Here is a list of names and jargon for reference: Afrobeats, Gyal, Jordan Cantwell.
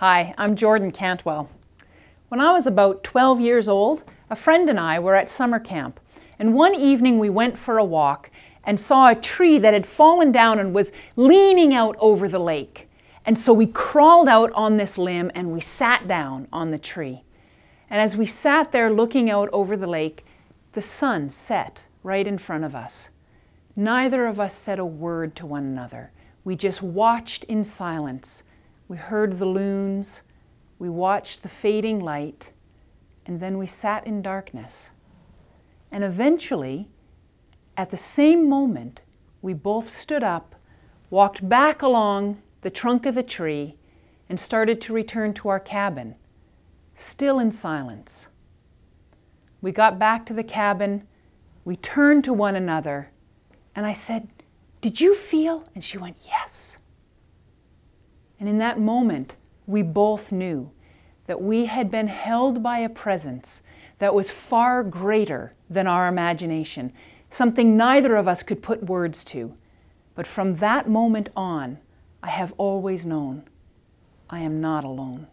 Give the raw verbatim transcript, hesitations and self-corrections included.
Hi, I'm Jordan Cantwell. When I was about twelve years old, a friend and I were at summer camp, and one evening we went for a walk and saw a tree that had fallen down and was leaning out over the lake. And so we crawled out on this limb and we sat down on the tree. And as we sat there looking out over the lake, the sun set right in front of us. Neither of us said a word to one another. We just watched in silence. We heard the loons, we watched the fading light, and then we sat in darkness. And eventually, at the same moment, we both stood up, walked back along the trunk of the tree, and started to return to our cabin, still in silence. We got back to the cabin, we turned to one another, and I said, "Did you feel?" And she went, "Yes." And in that moment, we both knew that we had been held by a presence that was far greater than our imagination, something neither of us could put words to. But from that moment on, I have always known I am not alone.